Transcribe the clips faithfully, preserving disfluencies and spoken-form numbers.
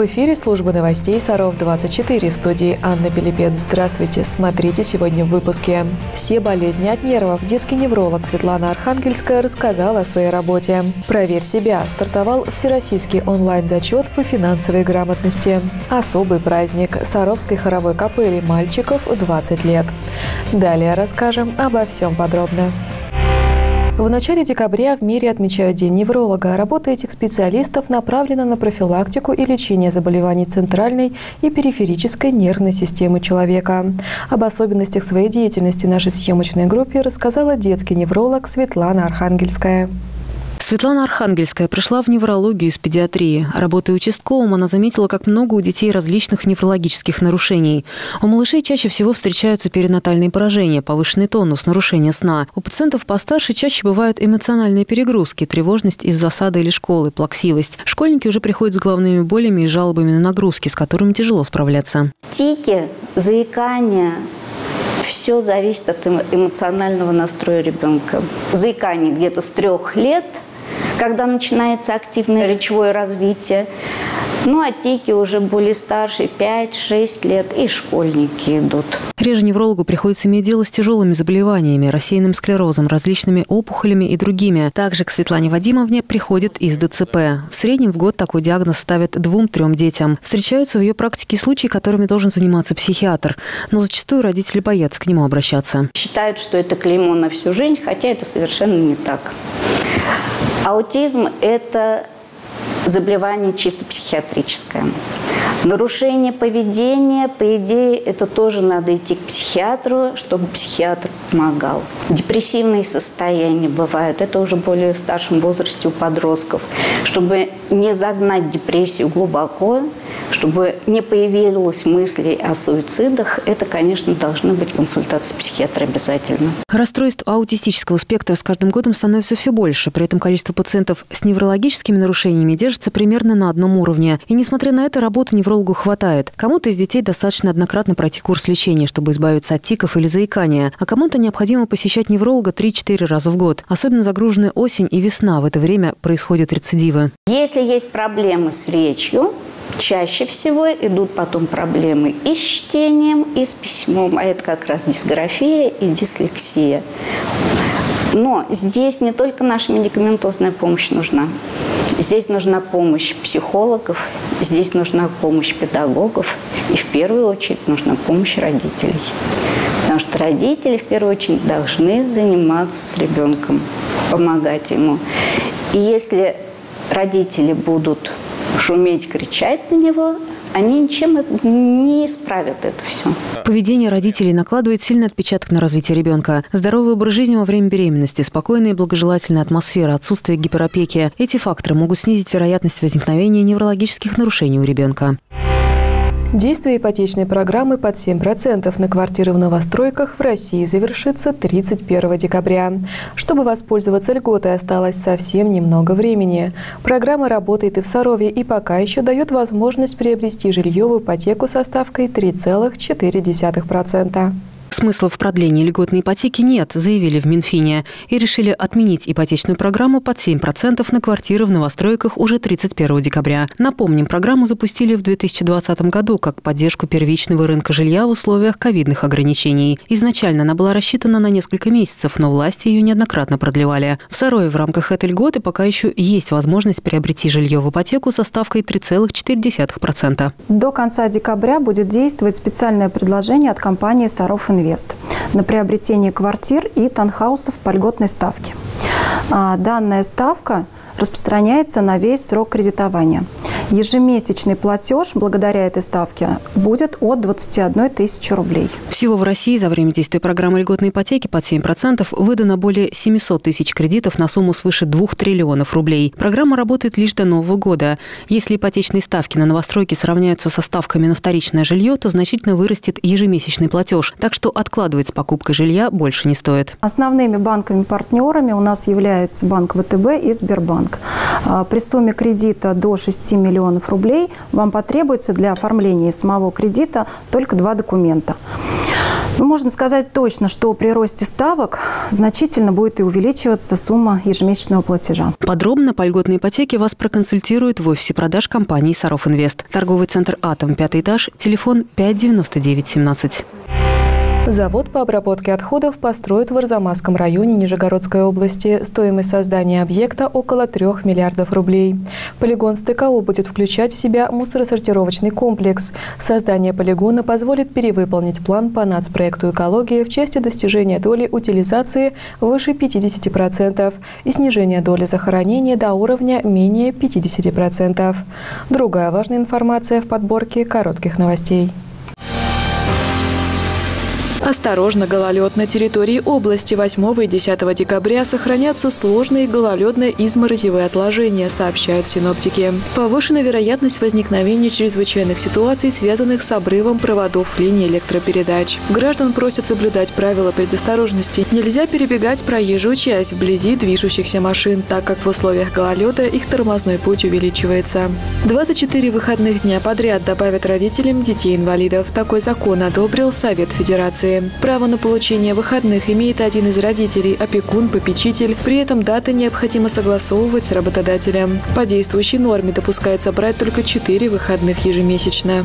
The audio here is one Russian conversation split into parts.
В эфире служба новостей Саров двадцать четыре, в студии Анна Пилепец. Здравствуйте! Смотрите сегодня в выпуске. Все болезни от нервов. Детский невролог Светлана Архангельская рассказала о своей работе. «Проверь себя» стартовал всероссийский онлайн-зачет по финансовой грамотности. Особый праздник Саровской хоровой капели мальчиков двадцать лет. Далее расскажем обо всем подробно. В начале декабря в мире отмечают День невролога. Работа этих специалистов направлена на профилактику и лечение заболеваний центральной и периферической нервной системы человека. Об особенностях своей деятельности нашей съемочной группе рассказала детский невролог Светлана Архангельская. Светлана Архангельская пришла в неврологию из педиатрии. Работая участковым, она заметила, как много у детей различных неврологических нарушений. У малышей чаще всего встречаются перинатальные поражения, повышенный тонус, нарушение сна. У пациентов постарше чаще бывают эмоциональные перегрузки, тревожность из-за сада или школы, плаксивость. Школьники уже приходят с головными болями и жалобами на нагрузки, с которыми тяжело справляться. Тики, заикание. Все зависит от эмоционального настроя ребенка. Заикание где-то с трех лет, когда начинается активное речевое развитие. Ну, а теки уже более старше, пять-шесть лет, и школьники идут. Реже неврологу приходится иметь дело с тяжелыми заболеваниями, рассеянным склерозом, различными опухолями и другими. Также к Светлане Вадимовне приходят из ДЦП. В среднем в год такой диагноз ставят двум-трем детям. Встречаются в ее практике случаи, которыми должен заниматься психиатр. Но зачастую родители боятся к нему обращаться. Считают, что это клеймо на всю жизнь, хотя это совершенно не так. Аутизм – это заболевание чисто психиатрическое. Нарушение поведения, по идее, это тоже надо идти к психиатру, чтобы психиатр помогал. Депрессивные состояния бывают, это уже более в старшем возрасте у подростков. Чтобы не загнать депрессию глубоко, чтобы не появилось мыслей о суицидах, это, конечно, должны быть консультации психиатра обязательно. Расстройств аутистического спектра с каждым годом становится все больше. При этом количество пациентов с неврологическими нарушениями держится примерно на одном уровне. И несмотря на это, работы неврологу хватает. Кому-то из детей достаточно однократно пройти курс лечения, чтобы избавиться от тиков или заикания. А кому-то необходимо посещать невролога три-четыре раза в год. Особенно загружены осень и весна. В это время происходят рецидивы. Если есть проблемы с речью, чаще всего идут потом проблемы и с чтением, и с письмом. А это как раз дисграфия и дислексия. Но здесь не только наша медикаментозная помощь нужна. Здесь нужна помощь психологов, здесь нужна помощь педагогов. И в первую очередь нужна помощь родителей. Потому что родители в первую очередь должны заниматься с ребенком, помогать ему. И если родители будут шуметь, кричать на него, они ничем не исправят это все. Поведение родителей накладывает сильный отпечаток на развитие ребенка. Здоровый образ жизни во время беременности, спокойная и благожелательная атмосфера, отсутствие гиперопеки – эти факторы могут снизить вероятность возникновения неврологических нарушений у ребенка. Действие ипотечной программы под семь процентов на квартиры в новостройках в России завершится тридцать первого декабря. Чтобы воспользоваться льготой, осталось совсем немного времени. Программа работает и в Сарове, и пока еще дает возможность приобрести жилье в ипотеку со ставкой три целых четыре десятых процента. Смысла в продлении льготной ипотеки нет, заявили в Минфине. И решили отменить ипотечную программу под семь процентов на квартиры в новостройках уже тридцать первого декабря. Напомним, программу запустили в две тысячи двадцатом году как поддержку первичного рынка жилья в условиях ковидных ограничений. Изначально она была рассчитана на несколько месяцев, но власти ее неоднократно продлевали. В Сарове в рамках этой льготы пока еще есть возможность приобрести жилье в ипотеку со ставкой три целых четыре десятых процента. До конца декабря будет действовать специальное предложение от компании «Саров Инвест» на приобретение квартир и таунхаусов по льготной ставке. Данная ставка распространяется на весь срок кредитования. Ежемесячный платеж благодаря этой ставке будет от двадцати одной тысячи рублей. Всего в России за время действия программы льготной ипотеки под семь процентов выдано более семисот тысяч кредитов на сумму свыше двух триллионов рублей. Программа работает лишь до Нового года. Если ипотечные ставки на новостройки сравняются со ставками на вторичное жилье, то значительно вырастет ежемесячный платеж. Так что откладывать с покупкой жилья больше не стоит. Основными банками-партнерами у нас являются Банк ВТБ и Сбербанк. При сумме кредита до шести миллионов рублей вам потребуется для оформления самого кредита только два документа. Можно сказать точно, что при росте ставок значительно будет и увеличиваться сумма ежемесячного платежа. Подробно по льготной ипотеке вас проконсультируют в офисе продаж компании «Саров Инвест». Торговый центр «Атом», пятый этаж, телефон пять девяносто девять семнадцать. Завод по обработке отходов построят в Арзамасском районе Нижегородской области. Стоимость создания объекта около трёх миллиардов рублей. Полигон эс тэ ка о будет включать в себя мусоросортировочный комплекс. Создание полигона позволит перевыполнить план по нацпроекту экологии в части достижения доли утилизации выше пятидесяти процентов и снижения доли захоронения до уровня менее пятидесяти процентов. Другая важная информация в подборке коротких новостей. Осторожно, гололед. На территории области восьмого и десятого декабря сохранятся сложные гололедно-изморозевые отложения, сообщают синоптики. Повышена вероятность возникновения чрезвычайных ситуаций, связанных с обрывом проводов линий электропередач. Граждан просят соблюдать правила предосторожности. Нельзя перебегать проезжую часть вблизи движущихся машин, так как в условиях гололеда их тормозной путь увеличивается. двадцать четыре выходных дня подряд добавят родителям детей-инвалидов. Такой закон одобрил Совет Федерации. Право на получение выходных имеет один из родителей, опекун, попечитель. При этом даты необходимо согласовывать с работодателем. По действующей норме допускается брать только четыре выходных ежемесячно.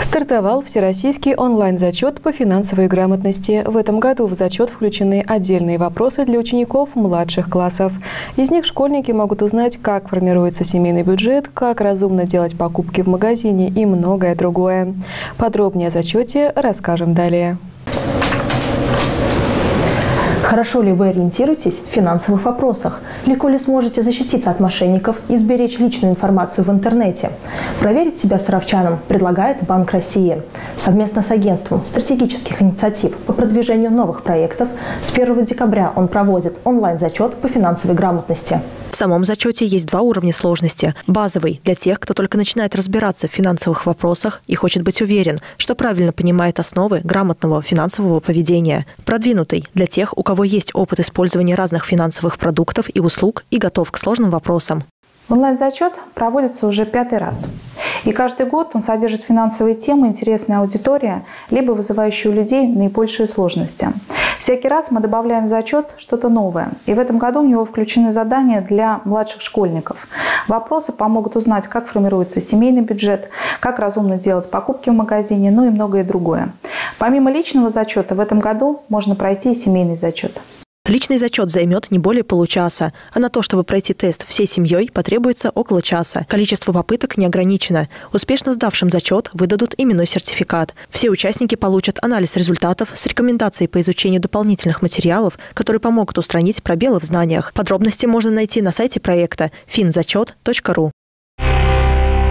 Стартовал всероссийский онлайн-зачет по финансовой грамотности. В этом году в зачет включены отдельные вопросы для учеников младших классов. Из них школьники могут узнать, как формируется семейный бюджет, как разумно делать покупки в магазине и многое другое. Подробнее о зачете расскажем далее. Хорошо ли вы ориентируетесь в финансовых вопросах? Легко ли сможете защититься от мошенников и сберечь личную информацию в интернете? Проверить себя саровчанам предлагает Банк России. Совместно с агентством стратегических инициатив по продвижению новых проектов с первого декабря он проводит онлайн-зачет по финансовой грамотности. В самом зачете есть два уровня сложности. Базовый – для тех, кто только начинает разбираться в финансовых вопросах и хочет быть уверен, что правильно понимает основы грамотного финансового поведения. Продвинутый – для тех, у кого есть опыт использования разных финансовых продуктов и услуг и готов к сложным вопросам. Онлайн-зачет проводится уже пятый раз. И каждый год он содержит финансовые темы, интересные аудитории, либо вызывающие у людей наибольшие сложности. Всякий раз мы добавляем в зачет что-то новое. И в этом году в него включены задания для младших школьников. Вопросы помогут узнать, как формируется семейный бюджет, как разумно делать покупки в магазине, ну и многое другое. Помимо личного зачета в этом году можно пройти и семейный зачет. Личный зачет займет не более получаса, а на то, чтобы пройти тест всей семьей, потребуется около часа. Количество попыток не ограничено. Успешно сдавшим зачет выдадут именной сертификат. Все участники получат анализ результатов с рекомендацией по изучению дополнительных материалов, которые помогут устранить пробелы в знаниях. Подробности можно найти на сайте проекта финзачет точка ру.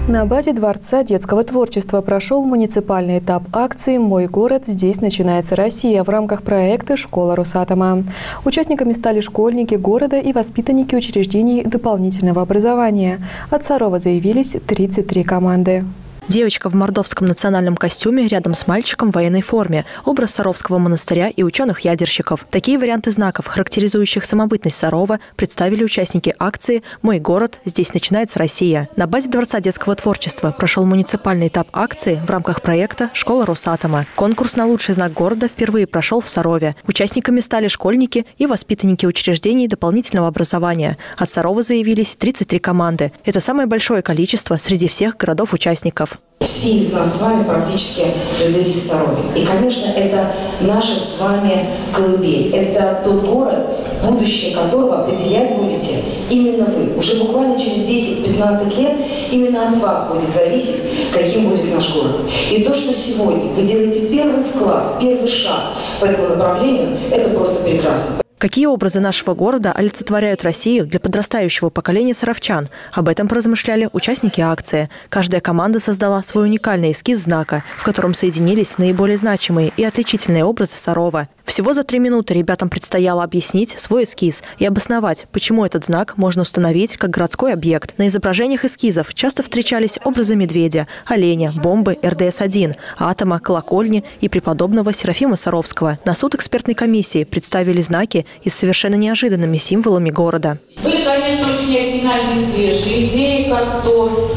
На базе Дворца детского творчества прошел муниципальный этап акции «Мой город. Здесь начинается Россия» в рамках проекта «Школа Росатома». Участниками стали школьники города и воспитанники учреждений дополнительного образования. От Сарова заявились тридцать три команды. Девочка в мордовском национальном костюме рядом с мальчиком в военной форме, образ Саровского монастыря и ученых-ядерщиков. Такие варианты знаков, характеризующих самобытность Сарова, представили участники акции «Мой город. Здесь начинается Россия». На базе Дворца детского творчества прошел муниципальный этап акции в рамках проекта «Школа Росатома». Конкурс на лучший знак города впервые прошел в Сарове. Участниками стали школьники и воспитанники учреждений дополнительного образования. От Сарова заявились тридцать три команды. Это самое большое количество среди всех городов-участников. Все из нас с вами практически родились в Сарове. И, конечно, это наша с вами колыбель. Это тот город, будущее которого определять будете именно вы. Уже буквально через десять-пятнадцать лет именно от вас будет зависеть, каким будет наш город. И то, что сегодня вы делаете первый вклад, первый шаг по этому направлению, это просто прекрасно. Какие образы нашего города олицетворяют Россию для подрастающего поколения саровчан? Об этом поразмышляли участники акции. Каждая команда создала свой уникальный эскиз знака, в котором соединились наиболее значимые и отличительные образы Сарова. Всего за три минуты ребятам предстояло объяснить свой эскиз и обосновать, почему этот знак можно установить как городской объект. На изображениях эскизов часто встречались образы медведя, оленя, бомбы эр дэ эс один, атома, колокольни и преподобного Серафима Саровского. На суд экспертной комиссии представили знаки и с совершенно неожиданными символами города. Были, конечно, очень оригинальные свежие идеи, как то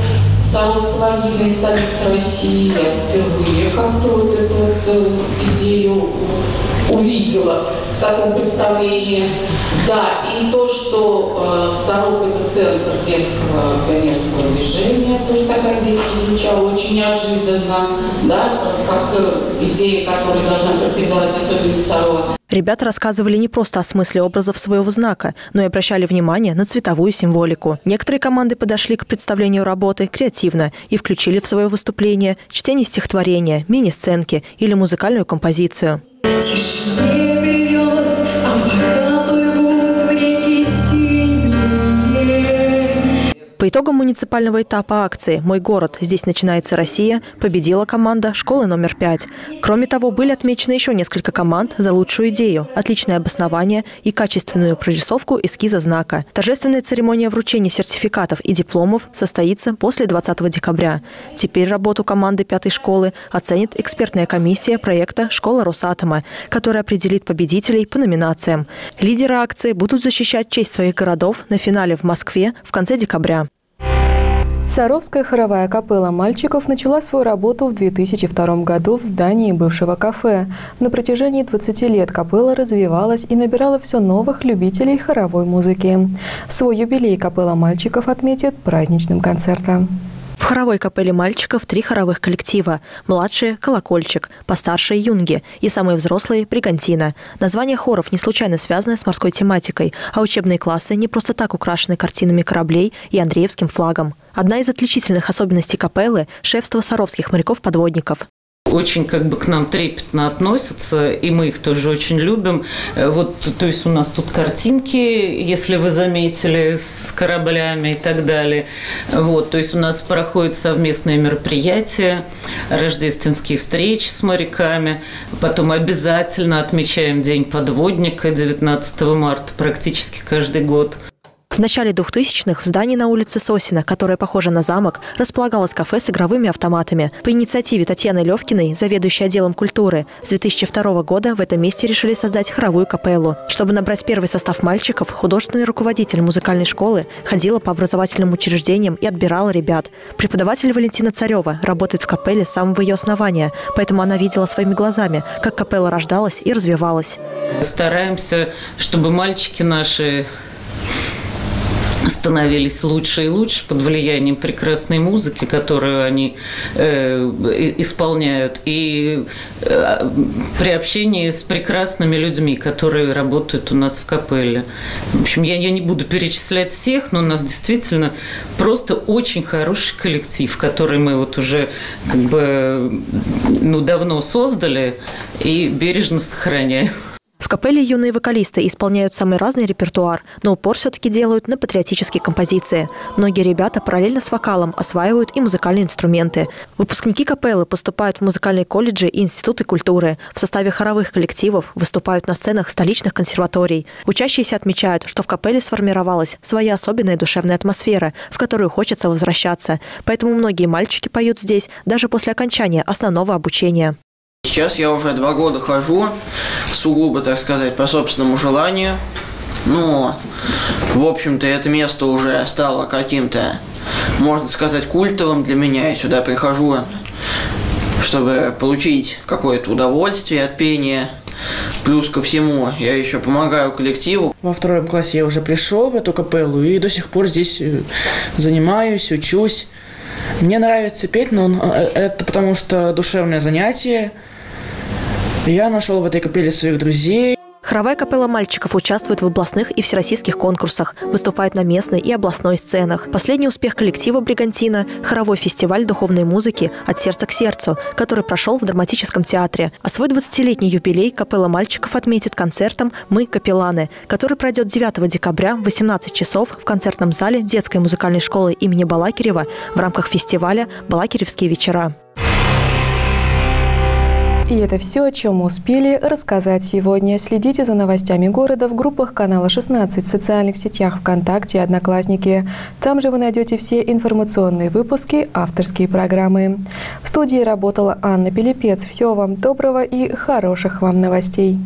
Салон «Соловьиный столица России» я впервые как-то вот эту вот идею увидела в таком представлении. Да, и то, что э, Саров – это центр детского пионерского движения, тоже такая идея звучала очень неожиданно, да, как э, идея, которая должна характеризовать особенность Сарова. Ребята рассказывали не просто о смысле образов своего знака, но и обращали внимание на цветовую символику. Некоторые команды подошли к представлению работы креативно и включили в свое выступление чтение стихотворения, мини-сценки или музыкальную композицию. По итогам муниципального этапа акции «Мой город. Здесь начинается Россия» победила команда школы номер пять. Кроме того, были отмечены еще несколько команд за лучшую идею, отличное обоснование и качественную прорисовку эскиза знака. Торжественная церемония вручения сертификатов и дипломов состоится после двадцатого декабря. Теперь работу команды пятой школы оценит экспертная комиссия проекта «Школа Росатома», которая определит победителей по номинациям. Лидеры акции будут защищать честь своих городов на финале в Москве в конце декабря. Саровская хоровая капелла мальчиков начала свою работу в две тысячи втором году в здании бывшего кафе. На протяжении двадцати лет капелла развивалась и набирала все новых любителей хоровой музыки. Свой юбилей капелла мальчиков отметит праздничным концертом. В хоровой капелле мальчиков три хоровых коллектива. Младшие – «Колокольчик», постаршие – «Юнги» и самые взрослые – «Бригантина». Название хоров не случайно связано с морской тематикой, а учебные классы не просто так украшены картинами кораблей и андреевским флагом. Одна из отличительных особенностей капеллы – шефство саровских моряков-подводников. Очень как бы к нам трепетно относятся, и мы их тоже очень любим. Вот, то есть у нас тут картинки, если вы заметили, с кораблями и так далее. Вот, то есть у нас проходят совместные мероприятия, рождественские встречи с моряками. Потом обязательно отмечаем День подводника девятнадцатого марта практически каждый год. В начале двухтысячных в здании на улице Сосина, которая похожа на замок, располагалось кафе с игровыми автоматами. По инициативе Татьяны Левкиной, заведующей отделом культуры, с две тысячи второго года в этом месте решили создать хоровую капеллу. Чтобы набрать первый состав мальчиков, художественный руководитель музыкальной школы ходила по образовательным учреждениям и отбирала ребят. Преподаватель Валентина Царева работает в капелле с самого ее основания, поэтому она видела своими глазами, как капелла рождалась и развивалась. Стараемся, чтобы мальчики наши становились лучше и лучше под влиянием прекрасной музыки, которую они э, исполняют, и э, при общении с прекрасными людьми, которые работают у нас в капелле. В общем, я, я не буду перечислять всех, но у нас действительно просто очень хороший коллектив, который мы вот уже как бы, ну, давно создали и бережно сохраняем. В капелле юные вокалисты исполняют самый разный репертуар, но упор все-таки делают на патриотические композиции. Многие ребята параллельно с вокалом осваивают и музыкальные инструменты. Выпускники капеллы поступают в музыкальные колледжи и институты культуры. В составе хоровых коллективов выступают на сценах столичных консерваторий. Учащиеся отмечают, что в капелле сформировалась своя особенная душевная атмосфера, в которую хочется возвращаться. Поэтому многие мальчики поют здесь даже после окончания основного обучения. Сейчас я уже два года хожу, сугубо, так сказать, по собственному желанию. Но, в общем-то, это место уже стало каким-то, можно сказать, культовым для меня. Я сюда прихожу, чтобы получить какое-то удовольствие от пения. Плюс ко всему, я еще помогаю коллективу. Во втором классе я уже пришел в эту капеллу и до сих пор здесь занимаюсь, учусь. Мне нравится петь, но это потому что душевное занятие. Я нашел в этой капелле своих друзей. Хоровая капелла мальчиков участвует в областных и всероссийских конкурсах, выступает на местной и областной сценах. Последний успех коллектива «Бригантина» – хоровой фестиваль духовной музыки «От сердца к сердцу», который прошел в драматическом театре. А свой двадцатилетний юбилей капелла мальчиков отметит концертом «Мы – капелланы», который пройдет девятого декабря в восемнадцать часов в концертном зале детской музыкальной школы имени Балакирева в рамках фестиваля «Балакиревские вечера». И это все, о чем мы успели рассказать сегодня. Следите за новостями города в группах канала шестнадцать, в социальных сетях ВКонтакте и Одноклассники. Там же вы найдете все информационные выпуски, авторские программы. В студии работала Анна Пилепец. Всего вам доброго и хороших вам новостей.